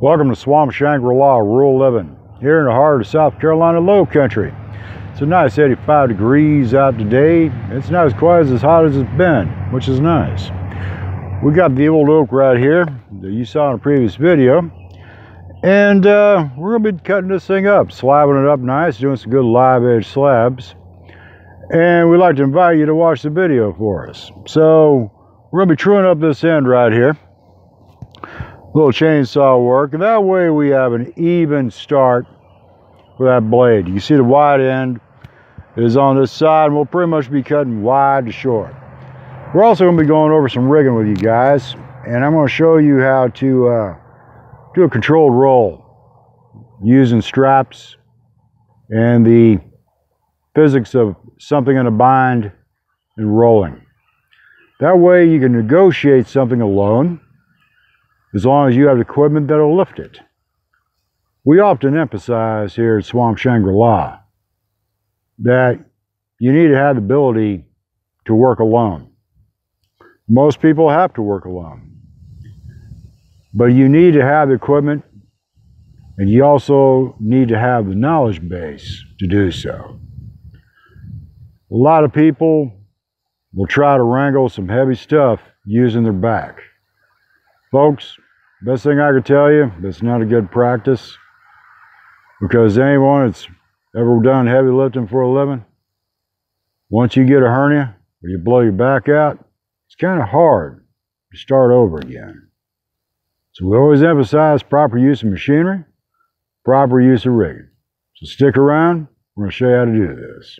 Welcome to Swamp Shangri-La, Rural Living, here in the heart of South Carolina Low Country. It's a nice 85 degrees out today. It's not quite as hot as it's been, which is nice. We got the old oak right here that you saw in a previous video. And we're going to be cutting this thing up, slabbing it up nice, doing some good live edge slabs. And we'd like to invite you to watch the video for us. So we're going to be truing up this end right here. Little chainsaw work, and that way we have an even start with that blade. You can see the wide end is on this side, and we'll pretty much be cutting wide to short. We're also going to be going over some rigging with you guys, and I'm going to show you how to do a controlled roll using straps and the physics of something in a bind and rolling. That way you can negotiate something alone, as long as you have equipment that'll lift it. We often emphasize here at Swamp Shangri-La that you need to have the ability to work alone. Most people have to work alone. But you need to have the equipment, and you also need to have the knowledge base to do so. A lot of people will try to wrangle some heavy stuff using their back. Folks, best thing I could tell you, that's not a good practice, because anyone that's ever done heavy lifting for a living, once you get a hernia or you blow your back out, it's kind of hard to start over again. So we always emphasize proper use of machinery, proper use of rigging. So stick around, we're going to show you how to do this.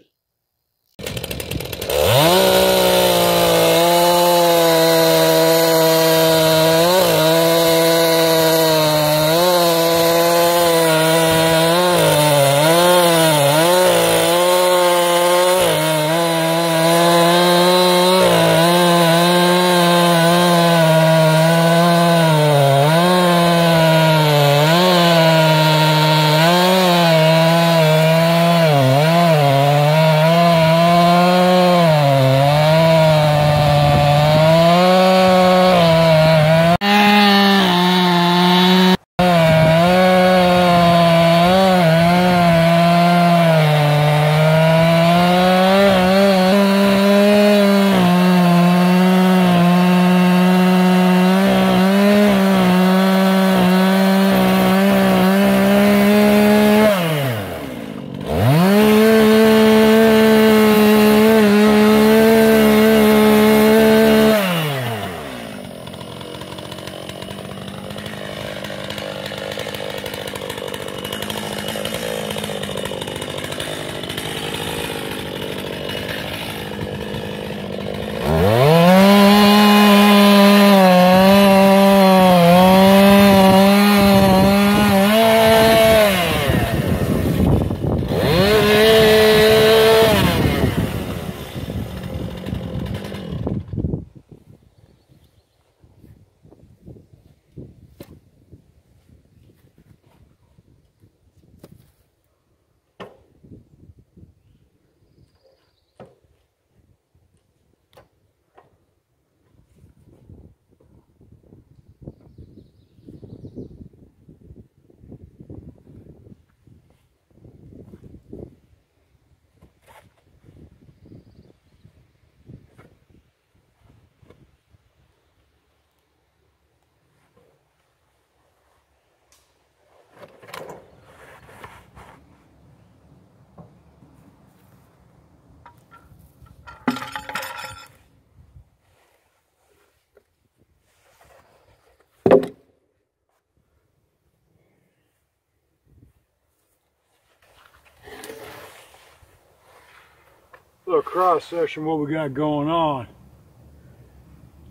Little cross section, what we got going on.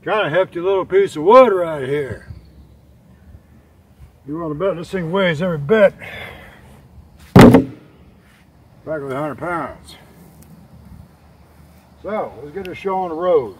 Kind of hefty little piece of wood right here. You want to bet this thing weighs every bit. Back with 100 pounds. So, let's get this show on the road.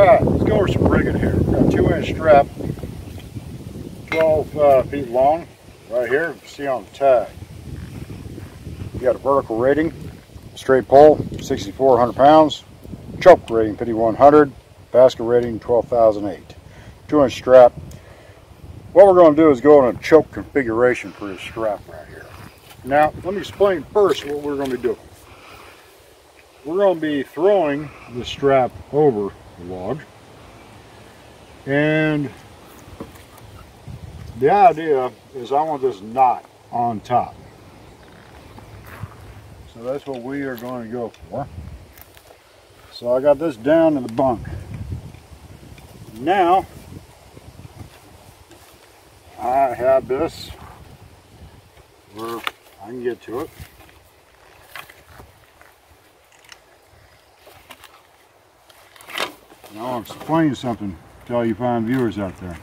Alright, let's go over some rigging here. We've got a 2-inch strap, 12 feet long, right here. See on the tag. You got a vertical rating, straight pole, 6,400 pounds, choke rating, 5,100, basket rating, 12,008. 2-inch strap. What we're going to do is go on a choke configuration for this strap right here. Now, let me explain first what we're going to be doing. We're going to be throwing the strap over the log, and the idea is I want this knot on top. So that's what we are going to go for. So I got this down in the bunk. Now I have this where I can get to it. And I'll explain something to all you fine viewers out there.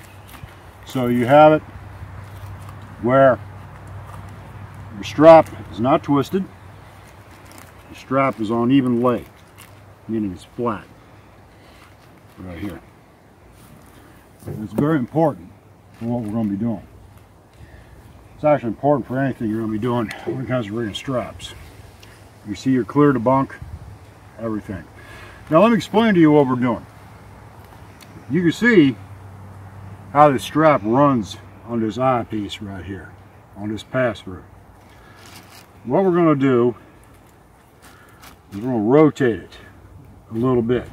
So you have it where your strap is not twisted. The strap is on even lay, meaning it's flat right here. And it's very important for what we're going to be doing. It's actually important for anything you're going to be doing when it comes to rigging straps. You see, you're clear to bunk, everything. Now let me explain to you what we're doing. You can see how the strap runs on this eyepiece right here, on this pass-through. What we're going to do is we're going to rotate it a little bit.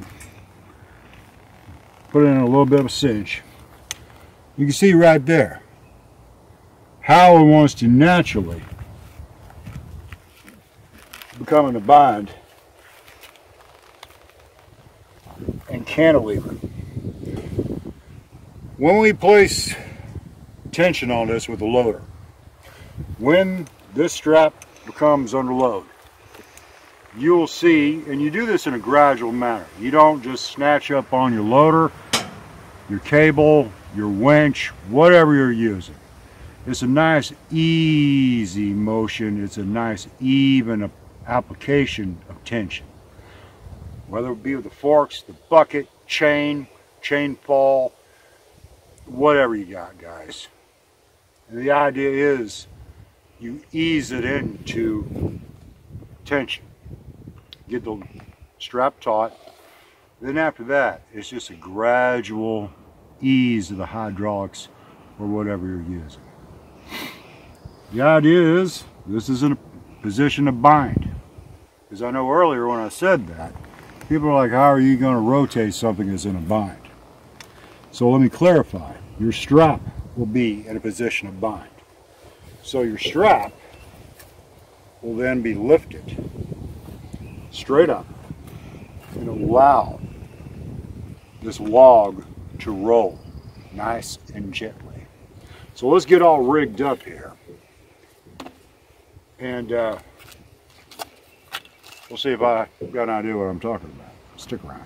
Put it in a little bit of a cinch. You can see right there how it wants to naturally become in a bind and cantilever. When we place tension on this with a loader, when this strap becomes under load, you'll see, and you do this in a gradual manner. You don't just snatch up on your loader, your cable, your winch, whatever you're using. It's a nice easy motion. It's a nice even application of tension. Whether it be with the forks, the bucket, chain fall, whatever you got, guys. And the idea is you ease it into tension. Get the strap taut. Then after that, it's just a gradual ease of the hydraulics or whatever you're using. The idea is this is in a position to bind. Because I know earlier when I said that, people are like, how are you going to rotate something that's in a bind? So let me clarify. Your strap will be in a position of bind. So your strap will then be lifted straight up and allow this log to roll nice and gently. So let's get all rigged up here. And we'll see if I got an idea what I'm talking about. Stick around.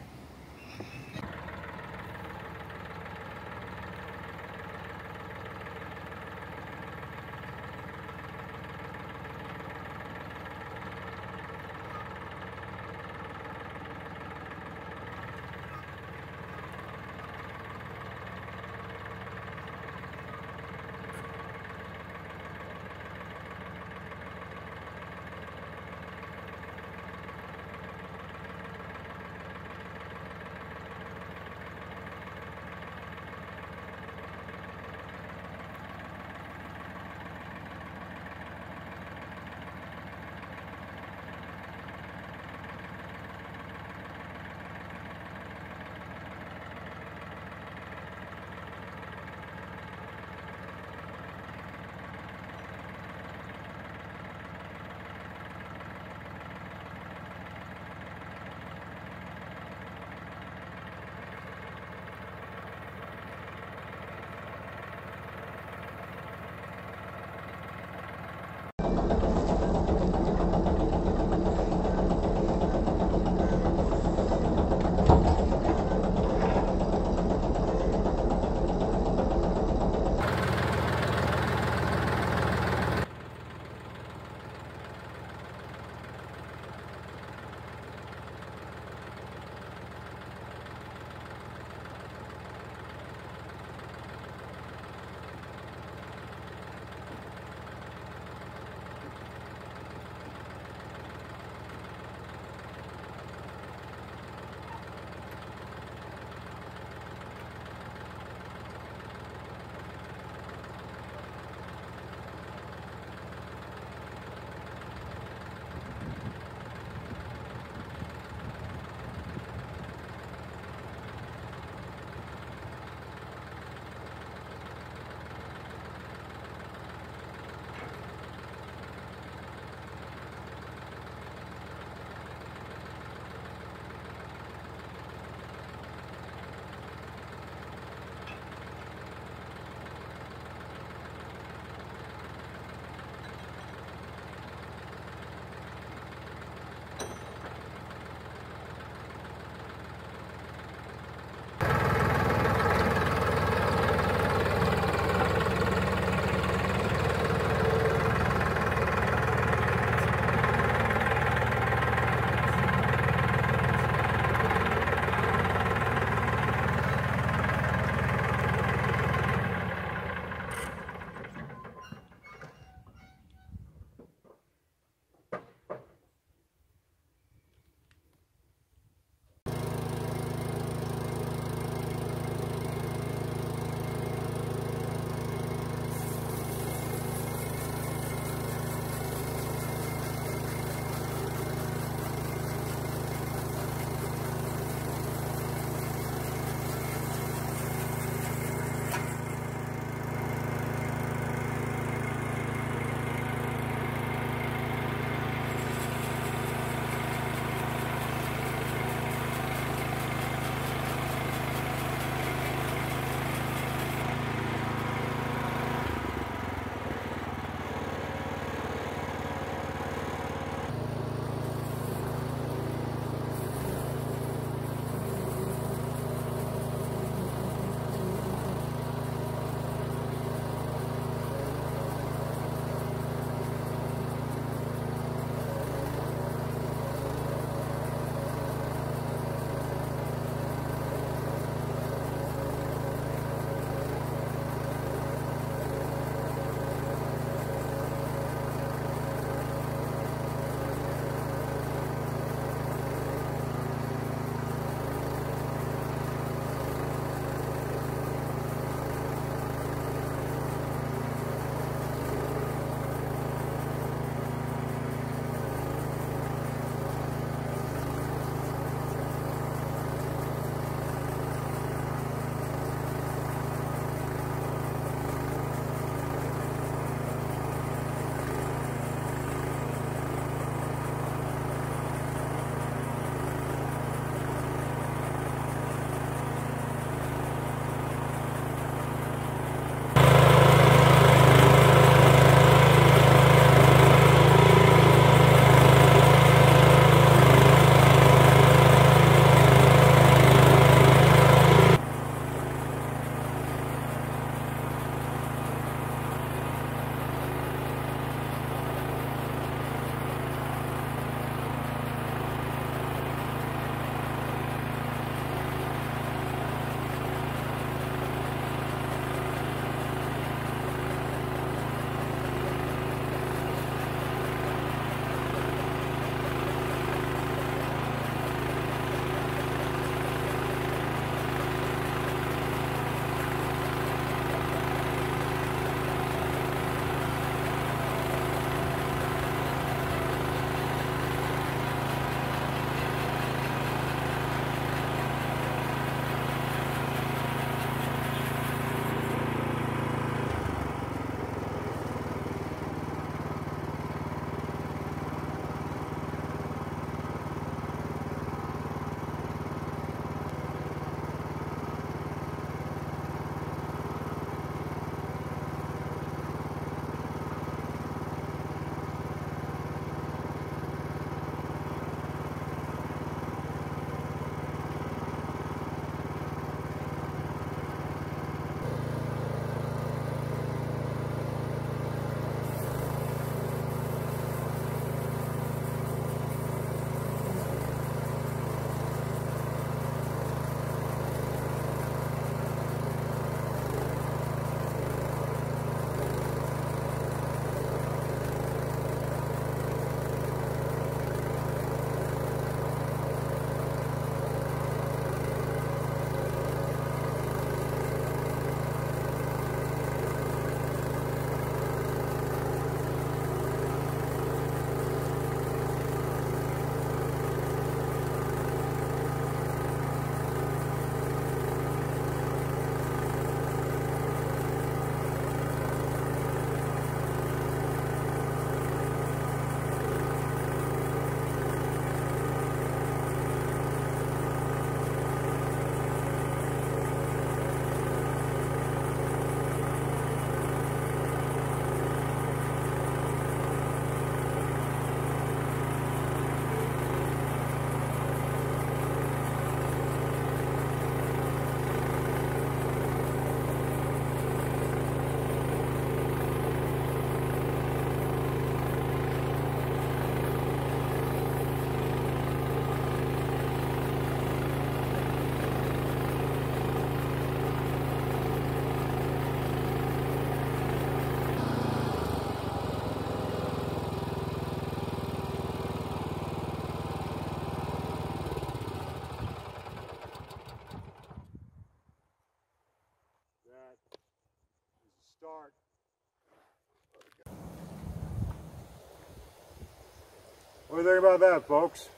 What do you think about that, folks?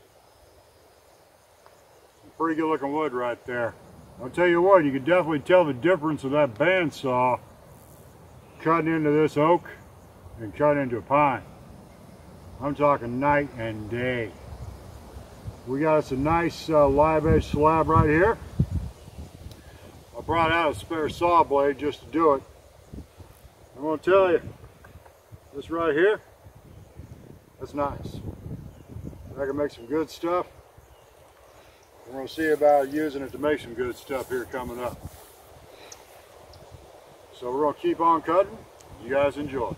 Pretty good looking wood right there. I'll tell you what, you can definitely tell the difference of that bandsaw cutting into this oak and cutting into a pine. I'm talking night and day. We got us a nice live edge slab right here. I brought out a spare saw blade just to do it. I'm gonna tell you, this right here, that's nice. I can make some good stuff. We're gonna see about using it to make some good stuff here coming up. So we're gonna keep on cutting. You guys enjoy.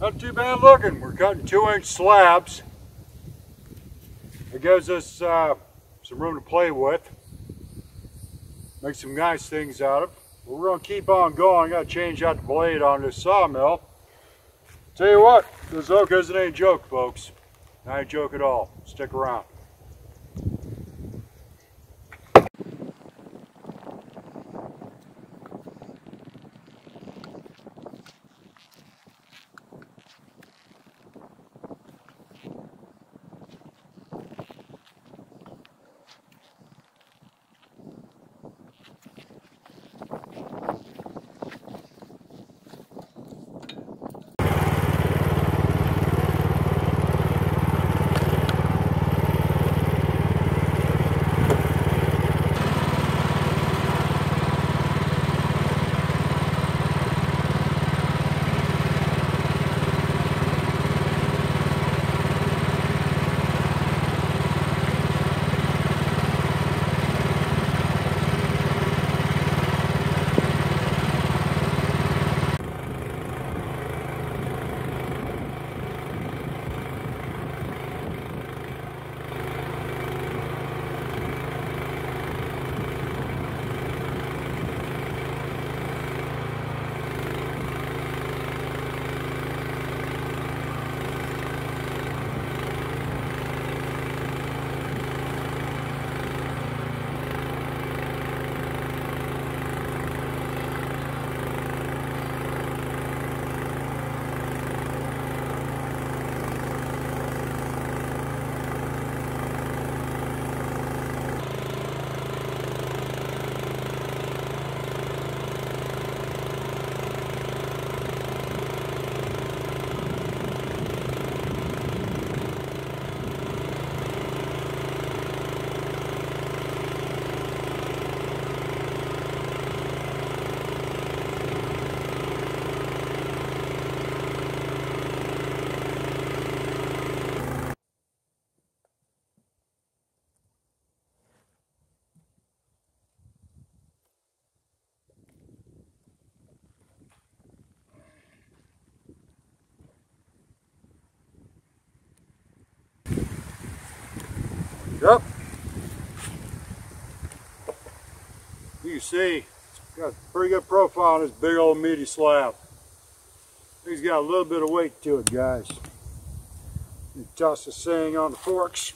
Not too bad looking. We're cutting 2-inch slabs. It gives us some room to play with. Make some nice things out of it. We're gonna keep on going. Gotta change out the blade on this sawmill. Tell you what, this oak isn't any joke, folks. Not a joke at all. Stick around. up. You can see it's got a pretty good profile on this big old meaty slab. He's got a little bit of weight to it, guys. You toss this thing on the forks.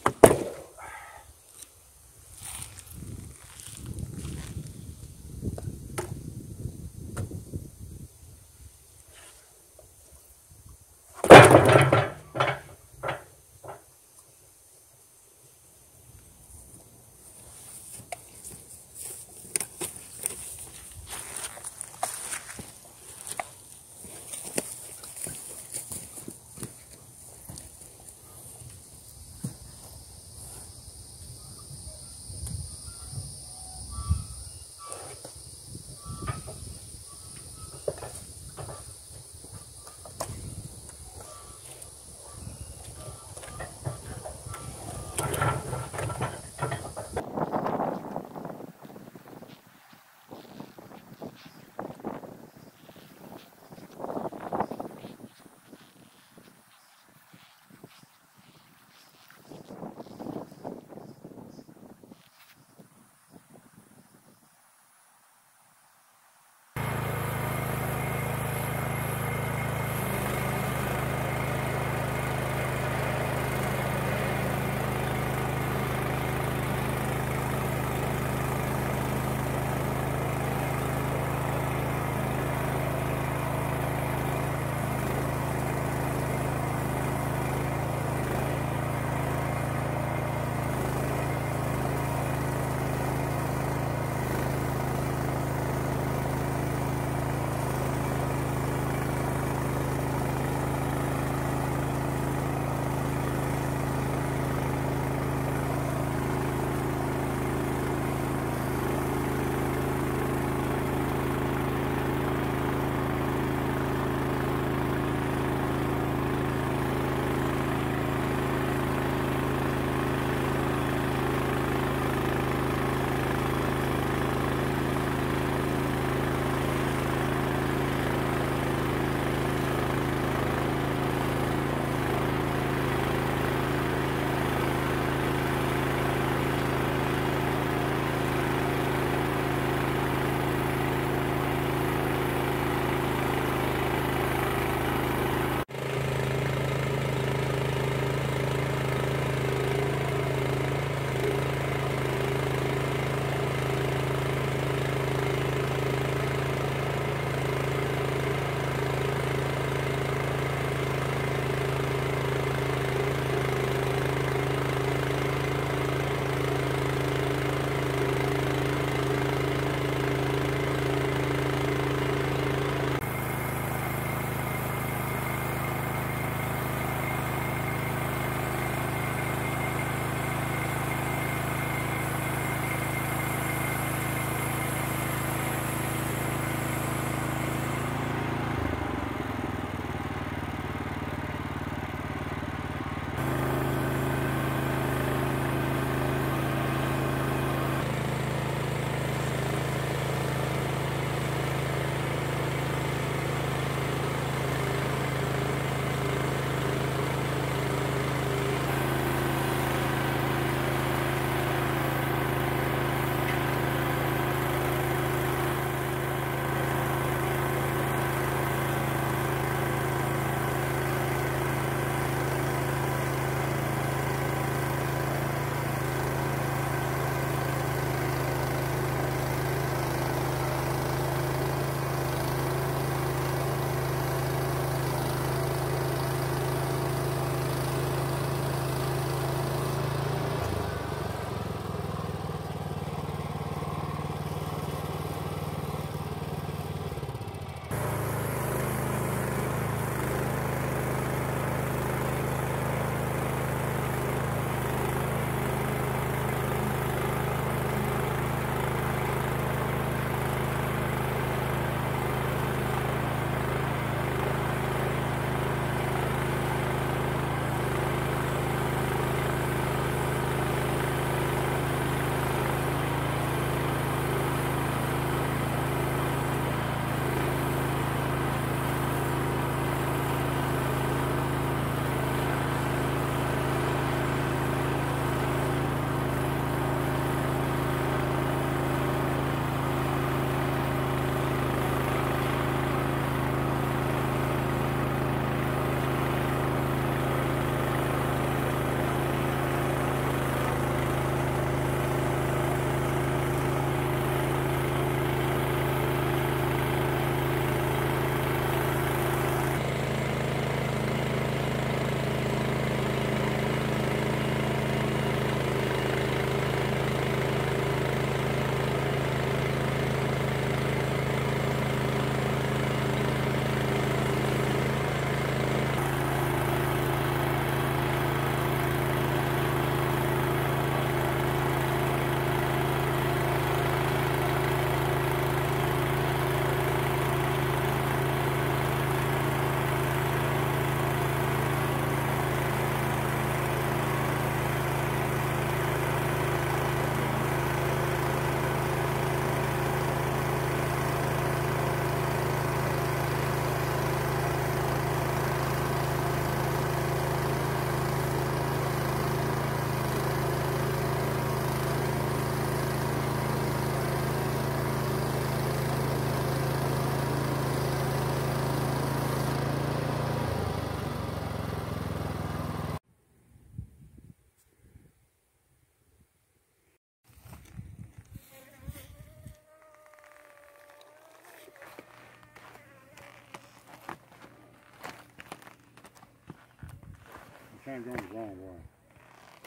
kind of going the wrong way.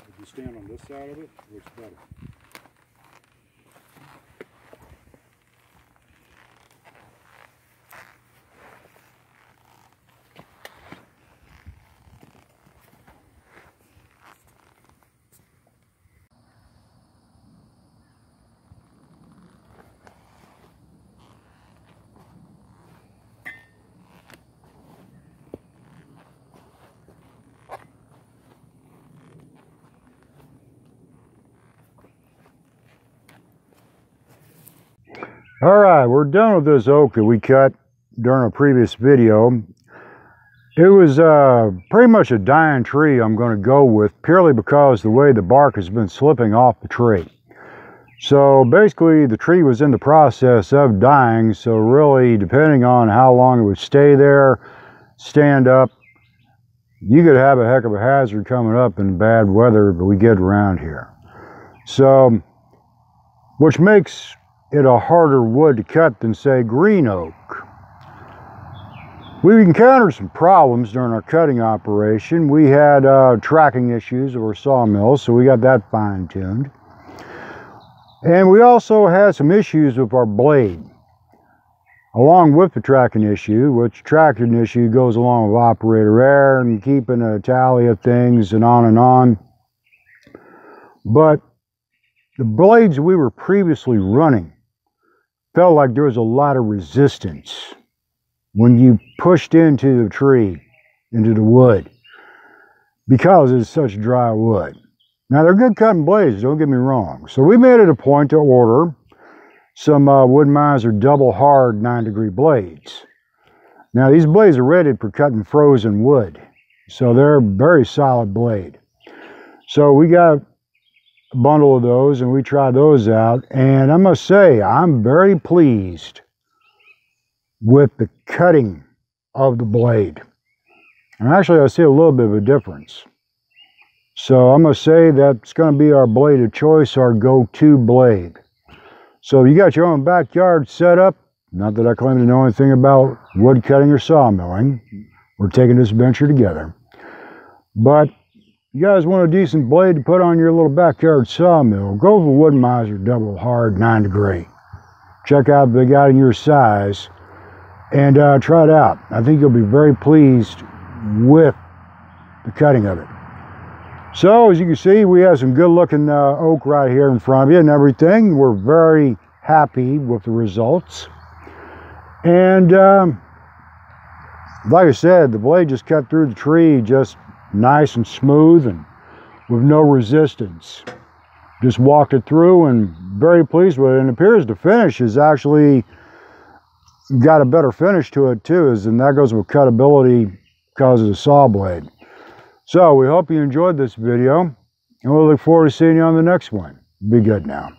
If you stand on this side of it, it looks better. All right, we're done with this oak that we cut during a previous video. It was pretty much a dying tree I'm going to go with, purely because the way the bark has been slipping off the tree. So basically the tree was in the process of dying, so really depending on how long it would stay there, stand up, you could have a heck of a hazard coming up in bad weather that we get around here. So, which makes it a harder wood to cut than, say, green oak. We encountered some problems during our cutting operation. We had tracking issues of our sawmills, so we got that fine-tuned. And we also had some issues with our blade, along with the tracking issue, which tracking issue goes along with operator error and keeping a tally of things and on and on. But the blades we were previously running felt like there was a lot of resistance when you pushed into the tree, into the wood, because it's such dry wood. Now, they're good cutting blades, don't get me wrong. So we made it a point to order some Woodmizer Double Hard 9 Degree blades. Now, these blades are rated for cutting frozen wood, so they're a very solid blade. So we got a bundle of those and we tried those out, and I must say I'm very pleased with the cutting of the blade, and actually I see a little bit of a difference. So I must say that's going to be our blade of choice, our go-to blade. So if you got your own backyard set up, not that I claim to know anything about wood cutting or sawmilling, we're taking this venture together, but you guys want a decent blade to put on your little backyard sawmill, go for Woodmizer Double Hard 9 Degree. Check out if they got in your size and try it out. I think you'll be very pleased with the cutting of it. So as you can see, we have some good looking oak right here in front of you and everything. We're very happy with the results. And like I said, the blade just cut through the tree just nice and smooth and with no resistance. Just walked it through and very pleased with it, and it appears the finish is actually got a better finish to it too, and that goes with cutability because of the saw blade. So we hope you enjoyed this video, and we'll look forward to seeing you on the next one. Be good now.